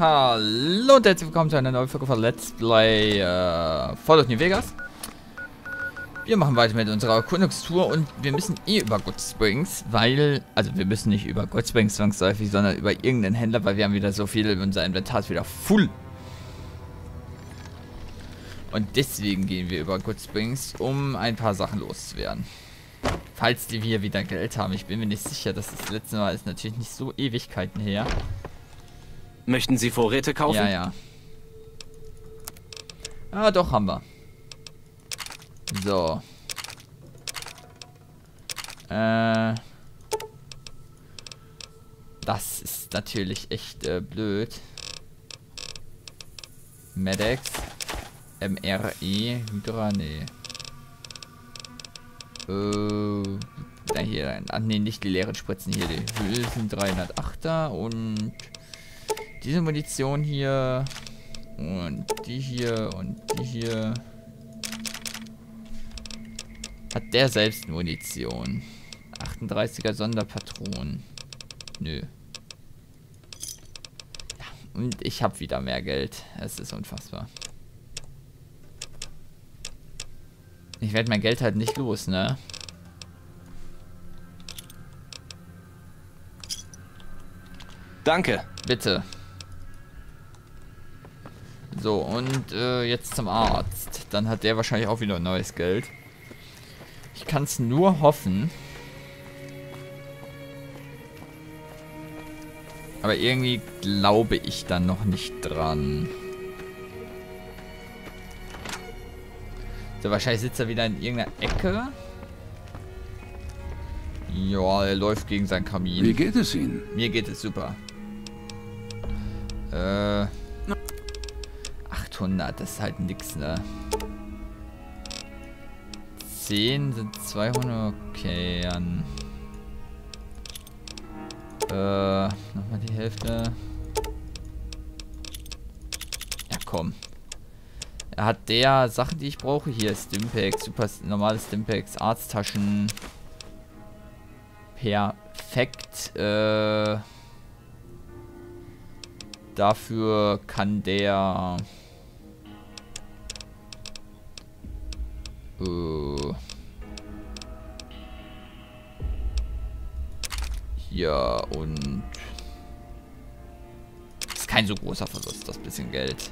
Hallo und herzlich willkommen zu einer neuen Folge von Let's Play Fallout New Vegas. Wir machen weiter mit unserer Erkundungstour und wir müssen eh über Goodsprings, weil... Also wir müssen nicht über Goodsprings zwangsläufig, sondern über irgendeinen Händler, weil wir haben wieder so viel, unser Inventar ist wieder full. Und deswegen gehen wir über Goodsprings, um ein paar Sachen loszuwerden. Falls die wir wieder Geld haben, ich bin mir nicht sicher, dass das letzte Mal ist natürlich nicht so Ewigkeiten her. Möchten Sie Vorräte kaufen? Ja, ja. Ah, doch, haben wir. So. Das ist natürlich echt blöd. Medex. MRE. Hydra, nee. Da hier. Ah, nee, nicht die leeren Spritzen hier. Die Hülsen 308er und... Diese Munition hier und die hier und die hier. Hat der selbst Munition? 38er Sonderpatronen. Nö. Ja, und ich habe wieder mehr Geld. Es ist unfassbar. Ich werde mein Geld halt nicht los, ne? Danke. Bitte. So, und jetzt zum Arzt. Dann hat der wahrscheinlich auch wieder neues Geld. Ich kann es nur hoffen. Aber irgendwie glaube ich dann noch nicht dran. So, wahrscheinlich sitzt er wieder in irgendeiner Ecke. Ja, er läuft gegen seinen Kamin. Wie geht es Ihnen? Mir geht es super. 100, das ist halt nix, ne? 10 sind 200, okay, dann... nochmal die Hälfte. Ja, komm. Er hat der Sachen, die ich brauche. Hier ist Stimpack, super normales Stimpacks, Arzttaschen. Perfekt. Dafür kann der... Ja, und... Ist kein so großer Verlust, das bisschen Geld.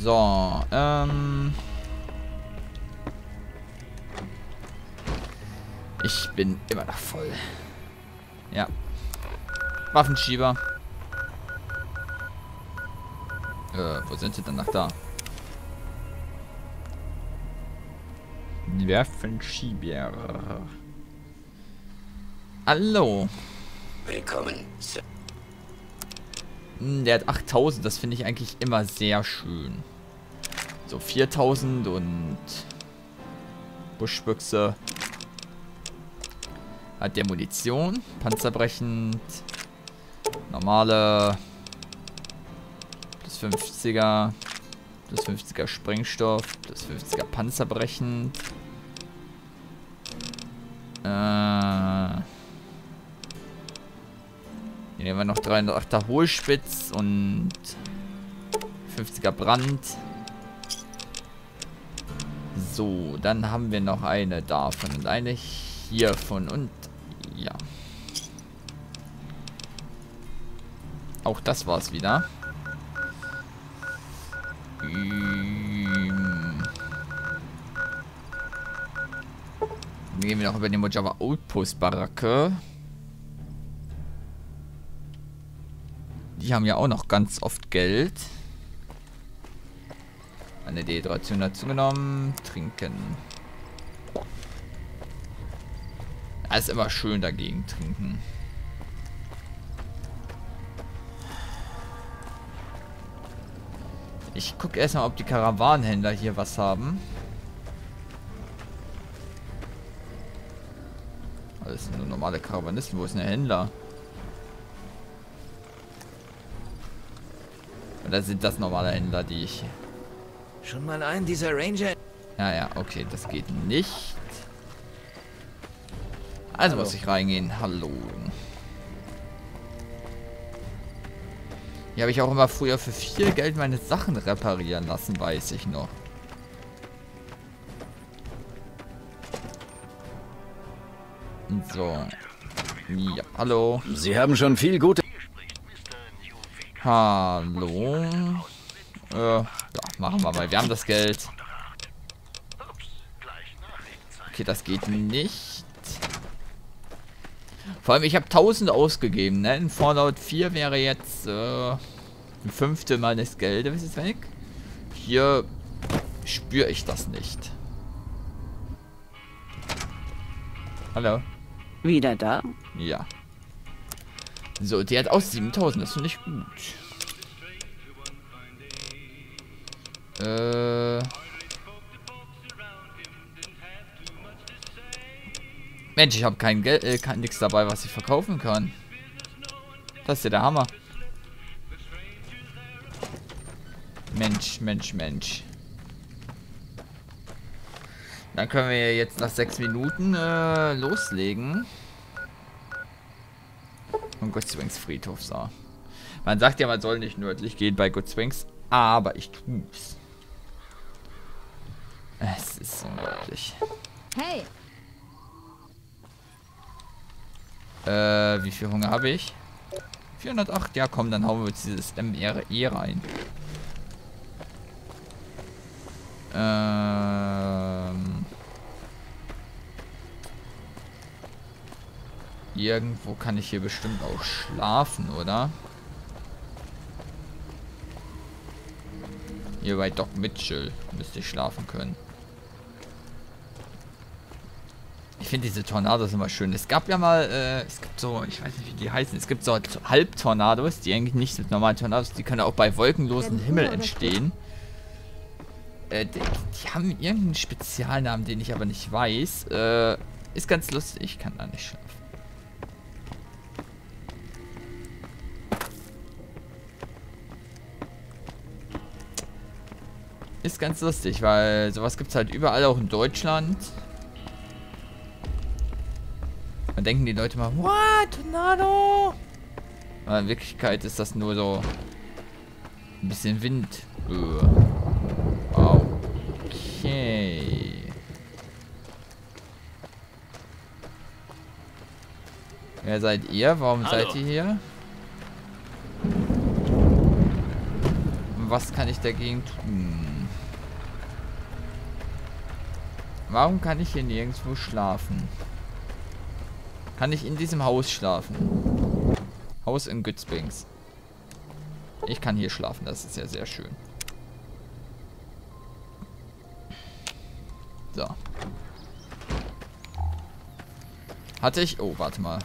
So, Ich bin immer noch voll. Ja. Waffenschieber. Wo sind sie denn nach da? Waffenschieber. Hallo. Willkommen. Der hat 8000, das finde ich eigentlich immer sehr schön. So 4000 und Buschbüchse. Hat der Munition, panzerbrechend, normale plus 50er, plus 50er Sprengstoff, plus 50er panzerbrechend. Hier nehmen wir noch 308er Hohlspitz und 50er Brand. So, dann haben wir noch eine davon und eine hiervon und ja. Auch das war's wieder. Dann gehen wir noch über die Mojave Outpost Baracke. Die haben ja auch noch ganz oft Geld. Eine Dehydration dazu genommen. Trinken. Ist immer schön dagegen trinken. Ich gucke erstmal, ob die Karawanenhändler hier was haben. Das sind nur normale Karawanisten. Wo ist denn der Händler? Oder sind das normale Händler, die ich... Schon mal einen dieser Ranger... Ja, ja, okay, das geht nicht. Also muss ich reingehen. Hallo. Hier habe ich auch immer früher für viel Geld meine Sachen reparieren lassen, weiß ich noch. So. Ja, hallo. Sie haben schon viel Gutes. Hallo. Ja, machen wir mal. Wir haben das Geld. Okay, das geht nicht. Vor allem, ich habe 1000 ausgegeben, ne? In Fallout 4 wäre jetzt ein Fünftel meines Geldes ist weg. Hier spüre ich das nicht. Hallo. Wieder da? Ja. So, die hat auch 7000, das finde ich gut. Mensch, ich habe kein Geld, nichts dabei, was ich verkaufen kann. Das ist ja der Hammer. Mensch, Mensch, Mensch. Dann können wir jetzt nach 6 Minuten loslegen. Und Goodsprings Friedhof sah. Man sagt ja, man soll nicht nördlich gehen bei Goodsprings, aber ich tu's. Es ist unglaublich. Hey! Wie viel Hunger habe ich? 408, ja komm, dann hauen wir jetzt dieses MRE rein. Irgendwo kann ich hier bestimmt auch schlafen, oder? Hier bei Doc Mitchell müsste ich schlafen können. Ich finde diese Tornados immer schön. Es gab ja mal, es gibt so, ich weiß nicht wie die heißen, es gibt so Halbtornados, die eigentlich nicht mit normalen Tornados, die können auch bei wolkenlosen Himmel entstehen. Die haben irgendeinen Spezialnamen, den ich aber nicht weiß. Ist ganz lustig, ich kann da nicht schlafen. Ist ganz lustig, weil sowas gibt es halt überall, auch in Deutschland. Dann denken die Leute mal, what, Tornado? Aber in Wirklichkeit ist das nur so ein bisschen Wind. Okay. Wer seid ihr? Warum seid ihr hier? Und was kann ich dagegen tun? Warum kann ich hier nirgendwo schlafen? Kann ich in diesem Haus schlafen? Haus in Goodsprings. Ich kann hier schlafen, das ist ja sehr schön. So. Hatte ich... Oh, warte mal.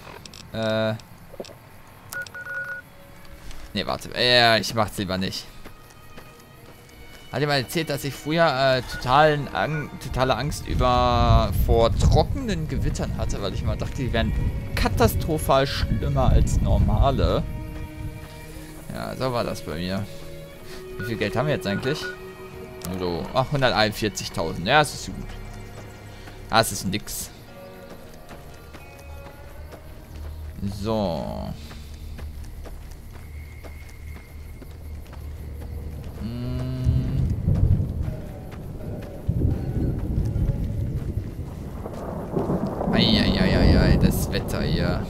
Ne, warte. Ich mach's lieber nicht. Hat ihr mal erzählt, dass ich früher totale Angst vor trockenen Gewittern hatte, weil ich immer dachte, die wären katastrophal schlimmer als normale. Ja, so war das bei mir. Wie viel Geld haben wir jetzt eigentlich? So, ach, 141.000. Ja, das ist gut. Ah, es ist nix. So. Das Wetter hier.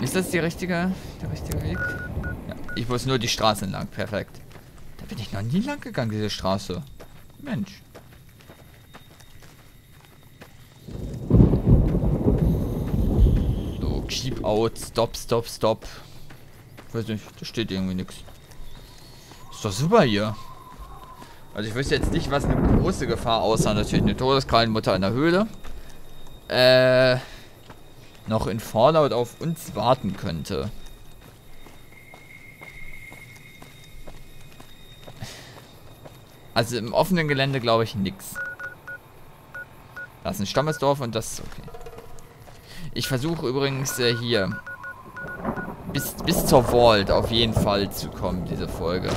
Ist das der richtige Weg? Ja, ich muss nur die Straße entlang. Perfekt. Da bin ich noch nie lang gegangen, diese Straße. Mensch. So, keep out. Stop, stop, stop. Ich weiß nicht, da steht irgendwie nichts. Ist doch super hier. Also ich wüsste jetzt nicht, was eine große Gefahr aussah. Natürlich eine Todeskrallenmutter in der Höhle. Noch in Fallout auf uns warten könnte. Also im offenen Gelände glaube ich nichts. Das ist ein Stammesdorf und das ist okay. Ich versuche übrigens hier bis zur Vault auf jeden Fall zu kommen, diese Folge.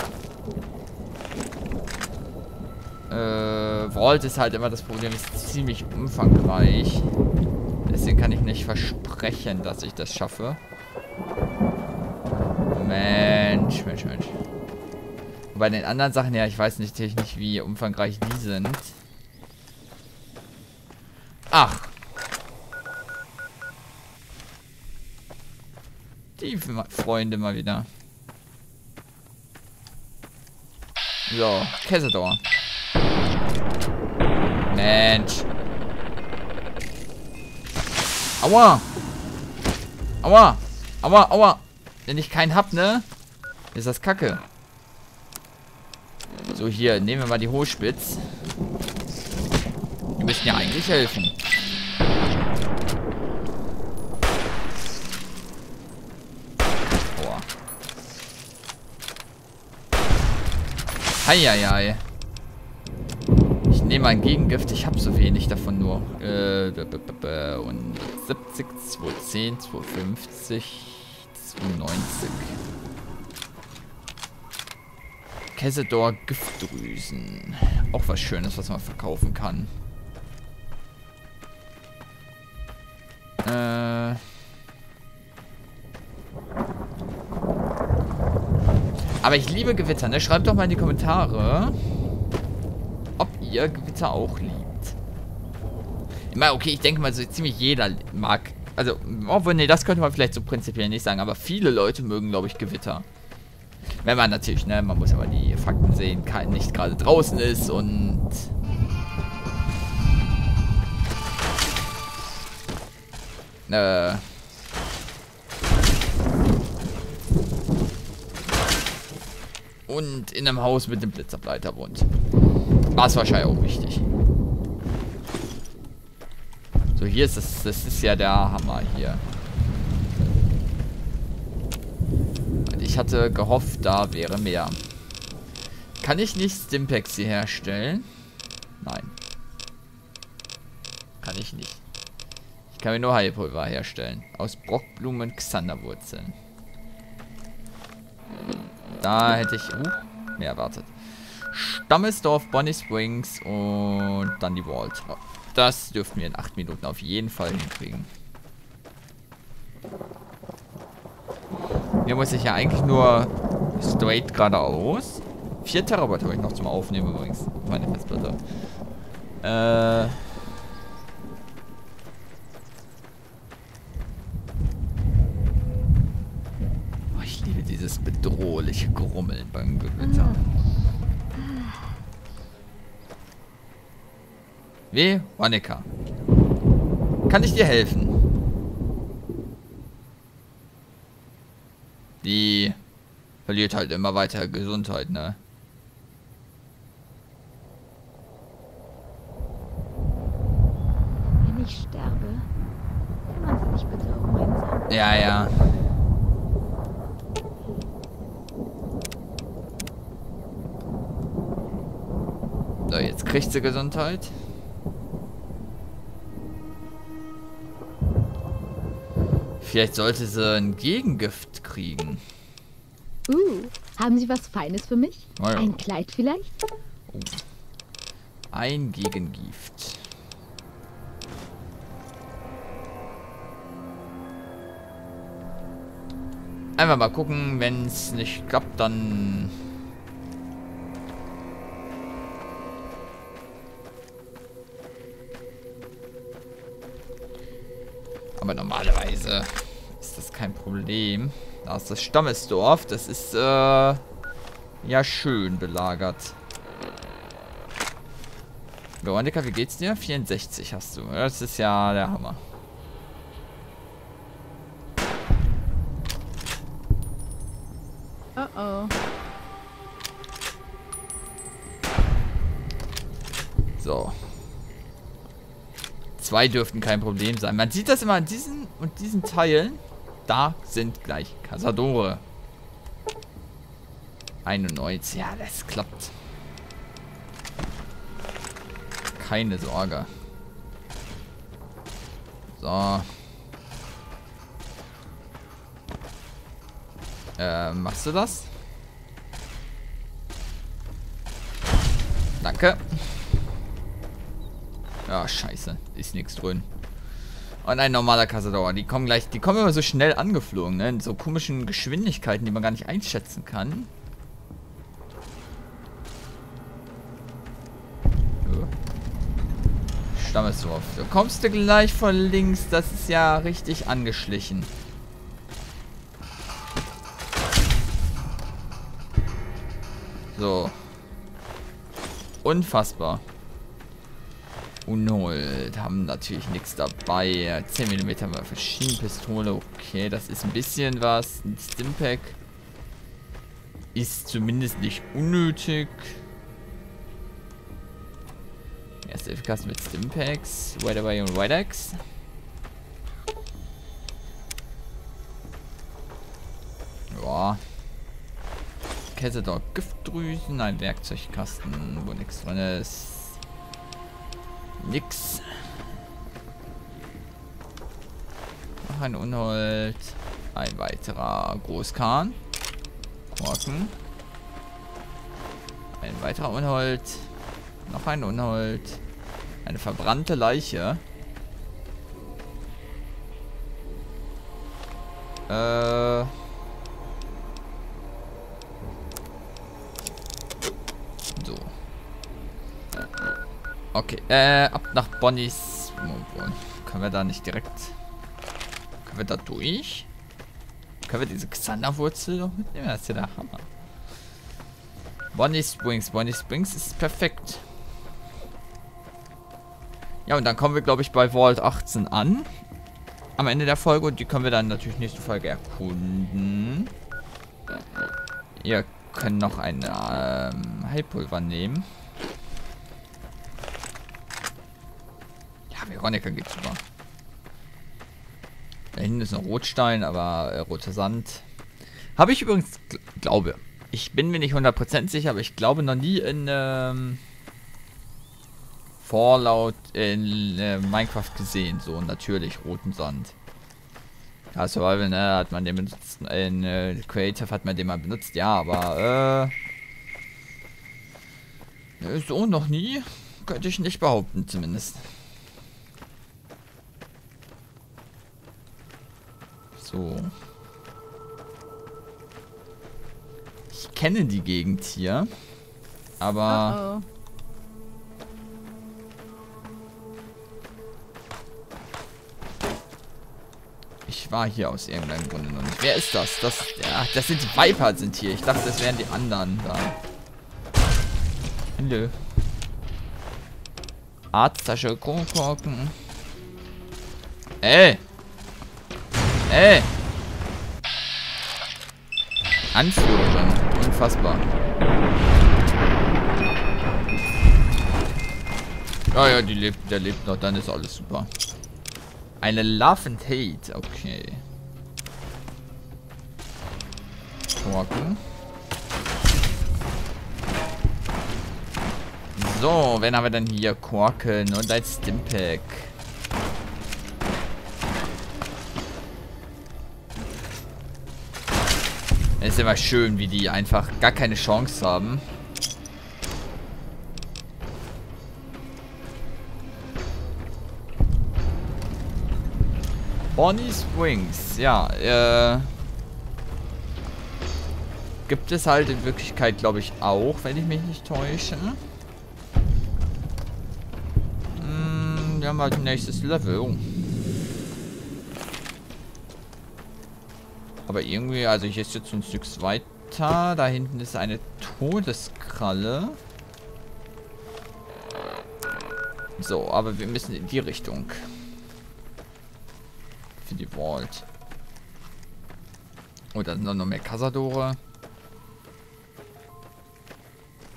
Vault ist halt immer das Problem, ist ziemlich umfangreich. Deswegen kann ich nicht versprechen, dass ich das schaffe. Mensch, Mensch, Mensch. Und bei den anderen Sachen, ja, ich weiß nicht technisch, wie umfangreich die sind. Ach. Die Freunde mal wieder. So, Casador. Mensch. Aua. Aua. Aua, aua. Wenn ich keinen hab, ne? Ist das Kacke. So, hier. Nehmen wir mal die Hohlspitz. Die müssen ja eigentlich helfen. Aua. Heieiei. Ich nehme ein Gegengift. Ich habe so wenig davon nur. Und 70, 210, 250... 90. Kesseltor Giftdrüsen. Auch was Schönes, was man verkaufen kann. Aber ich liebe Gewitter, ne? Schreibt doch mal in die Kommentare, ob ihr Gewitter auch liebt. Ich meine, okay, ich denke mal, so ziemlich jeder mag. Also, obwohl, nee, das könnte man vielleicht so prinzipiell nicht sagen, aber viele Leute mögen, glaube ich, Gewitter. Wenn man natürlich, ne, man muss ja mal die Fakten sehen, nicht gerade draußen ist und... Und in einem Haus mit einem Blitzableiter wohnt. War es wahrscheinlich auch wichtig. So, hier ist das, das ist ja der Hammer hier. Und ich hatte gehofft, da wäre mehr. Kann ich nicht Stimpex hier herstellen? Nein. Kann ich nicht. Ich kann mir nur Heilpulver herstellen. Aus Brockblumen und Xanderwurzeln. Da hätte ich... mehr erwartet. Stammesdorf, Bonnie Springs und dann die Vault. Oh. Das dürften wir in 8 Minuten auf jeden Fall hinkriegen. Hier muss ich ja eigentlich nur straight geradeaus. 4 Terabyte habe ich noch zum Aufnehmen übrigens. Meine Festplatte. Oh, ich liebe dieses bedrohliche Grummeln beim Gewitter. W. Wannecker. Kann ich dir helfen? Die verliert halt immer weiter Gesundheit, ne? Wenn ich sterbe, kümmern Sie sich bitte um meinen Sohn. Ja, ja. So, jetzt kriegt sie Gesundheit. Vielleicht sollte sie ein Gegengift kriegen. Haben Sie was Feines für mich? Oh ja. Ein Kleid vielleicht? Oh. Ein Gegengift. Einfach mal gucken, wenn es nicht klappt, dann... Aber normalerweise ist das kein Problem. Da ist das Stammesdorf. Das ist, ja, schön belagert. Veronika, wie geht's dir? 64 hast du. Das ist ja der Hammer. Oh oh. So. 2 dürften kein Problem sein. Man sieht das immer an diesen und diesen Teilen. Da sind gleich Casadore. 91. Ja, das klappt. Keine Sorge. So. Machst du das? Danke. Ah, scheiße. Ist nichts drin. Und ein normaler Casador. Die kommen gleich, die kommen immer so schnell angeflogen, ne? In so komischen Geschwindigkeiten, die man gar nicht einschätzen kann. Stammeswurf. Du kommst du gleich von links, das ist ja richtig angeschlichen. So. Unfassbar. U0, haben natürlich nichts dabei. 10mm Waffe, Schienenpistole, okay, das ist ein bisschen was. Ein Stimpack ist zumindest nicht unnötig. Erste Hilfekasten mit Stimpacks, Whiteaway und Whiteaxe. Joa. Kesseltor, Giftdrüsen, ein Werkzeugkasten, wo nichts drin ist. Nix. Noch ein Unhold. Ein weiterer Großkahn. Korken. Ein weiterer Unhold. Noch ein Unhold. Eine verbrannte Leiche. So. Okay, ab nach Bonnies. Können wir da nicht direkt... Können wir da durch? Können wir diese Xanderwurzel noch mitnehmen? Das ist ja der Hammer. Bonnie Springs. Bonnie Springs ist perfekt. Ja, und dann kommen wir, glaube ich, bei Vault 18 an. Am Ende der Folge. Und die können wir dann natürlich nächste Folge erkunden. Ihr könnt noch ein Heilpulver nehmen. Veronika geht's über. Da hinten ist noch Rotstein, aber roter Sand. Habe ich übrigens, glaube ich, bin mir nicht 100% sicher, aber ich glaube noch nie in Fallout in Minecraft gesehen. So natürlich roten Sand. Ja, Survival, ne, hat man den benutzt. In Creative hat man den mal benutzt, ja, aber so noch nie. Könnte ich nicht behaupten, zumindest. So. Ich kenne die Gegend hier, aber... Uh-oh. Ich war hier aus irgendeinem Grunde noch nicht. Wer ist das? Das sind die Viper sind hier. Ich dachte, das wären die anderen da. Hallo. Arzttasche, Kronkorken. Ey! Ey! Anführerin. Unfassbar. Ja, ja, die lebt, der lebt noch, dann ist alles super. Eine Love and Hate, okay. Korken. So, wen haben wir denn hier? Korken und ein Stimpack. Ist immer schön, wie die einfach gar keine Chance haben. Bonnie Springs, ja, gibt es halt in Wirklichkeit, glaube ich, auch, wenn ich mich nicht täusche. Wir haben halt nächstes Level. Oh. Aber irgendwie, also hier ist jetzt ein Stück weiter. Da hinten ist eine Todeskralle. So, aber wir müssen in die Richtung. Für die Vault. Oh, da sind noch mehr Casadore.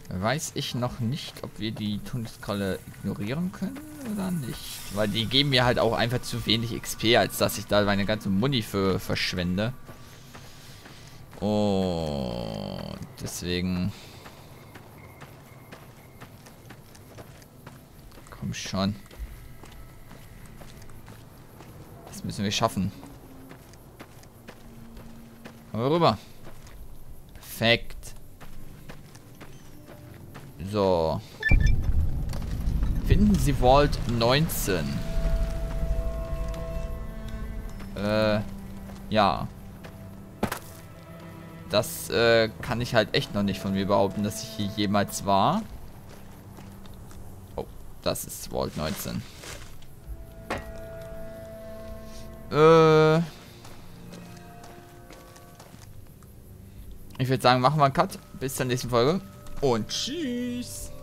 Weiß ich noch nicht, ob wir die Todeskralle ignorieren können oder nicht. Weil die geben mir halt auch einfach zu wenig XP, als dass ich da meine ganze Muni für verschwende. Oh, deswegen. Komm schon. Das müssen wir schaffen. Kommen wir rüber. Perfekt. So. Finden Sie Vault 19. Ja. Das kann ich halt echt noch nicht von mir behaupten, dass ich hier jemals war. Oh, das ist Vault 19. Ich würde sagen, machen wir einen Cut. Bis zur nächsten Folge. Und tschüss.